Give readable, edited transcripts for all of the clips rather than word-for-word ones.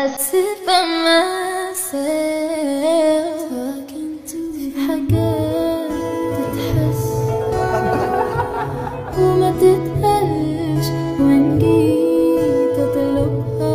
I sit by myself, talking to حاجات تتحس وما تتقلش وإن جيت أطلبها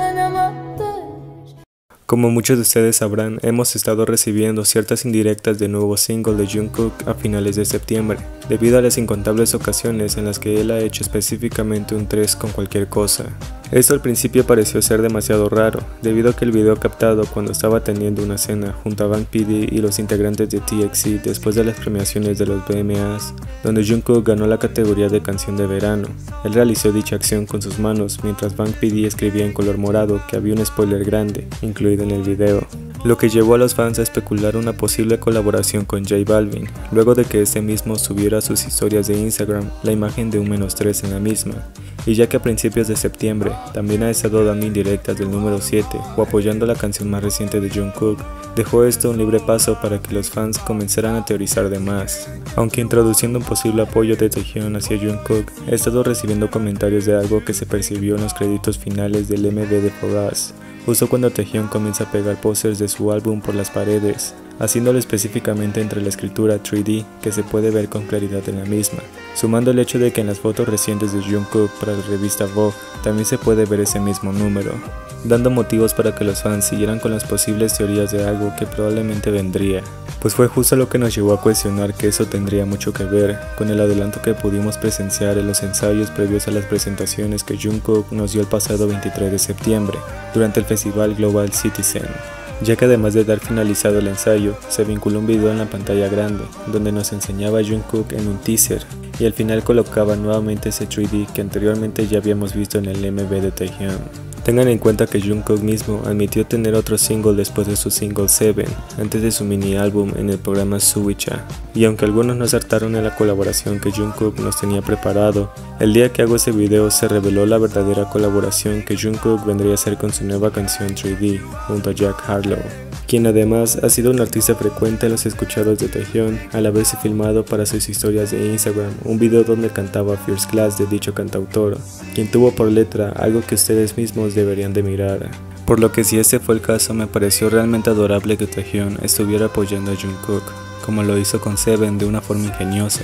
أنا ما أقدرش. Como muchos de ustedes sabrán, hemos estado recibiendo ciertas indirectas del nuevo single de Jungkook a finales de septiembre, debido a las incontables ocasiones en las que él ha hecho específicamente un 3 con cualquier cosa. Esto al principio pareció ser demasiado raro, debido a que el video captado cuando estaba teniendo una cena junto a Bang PD y los integrantes de TXT después de las premiaciones de los BMAs, donde Jungkook ganó la categoría de canción de verano. Él realizó dicha acción con sus manos mientras Bang PD escribía en color morado que había un spoiler grande incluido en el video, lo que llevó a los fans a especular una posible colaboración con J Balvin, luego de que este mismo subiera a sus historias de Instagram la imagen de un -3 en la misma. Y ya que a principios de septiembre también ha estado dando indirectas del número 7 o apoyando la canción más reciente de Jungkook, dejó esto un libre paso para que los fans comenzaran a teorizar de más. Aunque introduciendo un posible apoyo de Taehyung hacia Jungkook, he estado recibiendo comentarios de algo que se percibió en los créditos finales del MV de Vogue, justo cuando Taehyung comienza a pegar pósters de su álbum por las paredes, haciéndolo específicamente entre la escritura 3D que se puede ver con claridad en la misma, sumando el hecho de que en las fotos recientes de Jungkook para la revista Vogue también se puede ver ese mismo número, dando motivos para que los fans siguieran con las posibles teorías de algo que probablemente vendría, pues fue justo lo que nos llevó a cuestionar que eso tendría mucho que ver con el adelanto que pudimos presenciar en los ensayos previos a las presentaciones que Jungkook nos dio el pasado 23 de septiembre, durante el festival Global Citizen, ya que además de dar finalizado el ensayo, se vinculó un video en la pantalla grande, donde nos enseñaba a Jungkook en un teaser, y al final colocaba nuevamente ese 3D que anteriormente ya habíamos visto en el MV de Taehyung. Tengan en cuenta que Jungkook mismo admitió tener otro single después de su single 7, antes de su mini álbum en el programa Suicha, y aunque algunos nos hartaron en la colaboración que Jungkook nos tenía preparado, el día que hago ese video se reveló la verdadera colaboración que Jungkook vendría a hacer con su nueva canción 3D, junto a Jack Harlow, quien además ha sido un artista frecuente en los escuchados de Taehyung al haberse filmado para sus historias de Instagram un video donde cantaba First Class de dicho cantautor, quien tuvo por letra algo que ustedes mismos deberían de mirar. Por lo que si este fue el caso, me pareció realmente adorable que Taehyung estuviera apoyando a Jungkook, como lo hizo con Seven de una forma ingeniosa.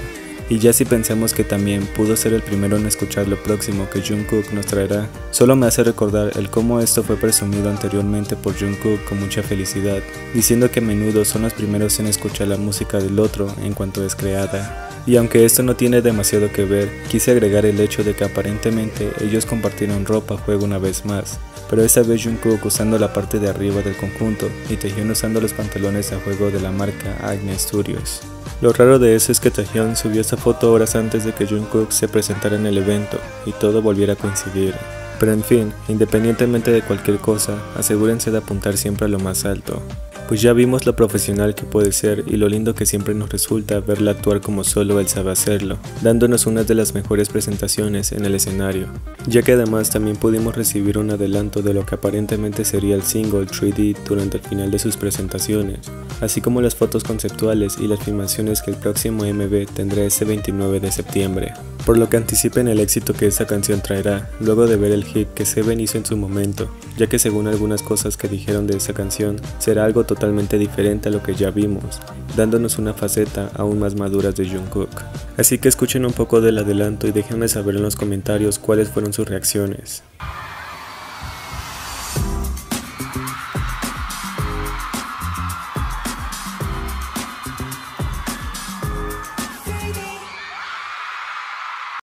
Y ya si pensamos que también pudo ser el primero en escuchar lo próximo que Jungkook nos traerá, solo me hace recordar el cómo esto fue presumido anteriormente por Jungkook con mucha felicidad, diciendo que a menudo son los primeros en escuchar la música del otro en cuanto es creada. Y aunque esto no tiene demasiado que ver, quise agregar el hecho de que aparentemente ellos compartieron ropa juego una vez más, pero esta vez Jungkook usando la parte de arriba del conjunto y Taehyung usando los pantalones a juego de la marca Agnes Studios. Lo raro de eso es que Taehyung subió esta foto horas antes de que Jungkook se presentara en el evento y todo volviera a coincidir. Pero en fin, independientemente de cualquier cosa, asegúrense de apuntar siempre a lo más alto, pues ya vimos lo profesional que puede ser y lo lindo que siempre nos resulta verla actuar como solo él sabe hacerlo, dándonos una de las mejores presentaciones en el escenario, ya que además también pudimos recibir un adelanto de lo que aparentemente sería el single 3D durante el final de sus presentaciones, así como las fotos conceptuales y las filmaciones que el próximo MV tendrá este 29 de septiembre. Por lo que anticipen el éxito que esta canción traerá, luego de ver el hit que Seven hizo en su momento, ya que según algunas cosas que dijeron de esta canción, será algo totalmente diferente a lo que ya vimos, dándonos una faceta aún más madura de Jungkook. Así que escuchen un poco del adelanto y déjenme saber en los comentarios cuáles fueron sus reacciones.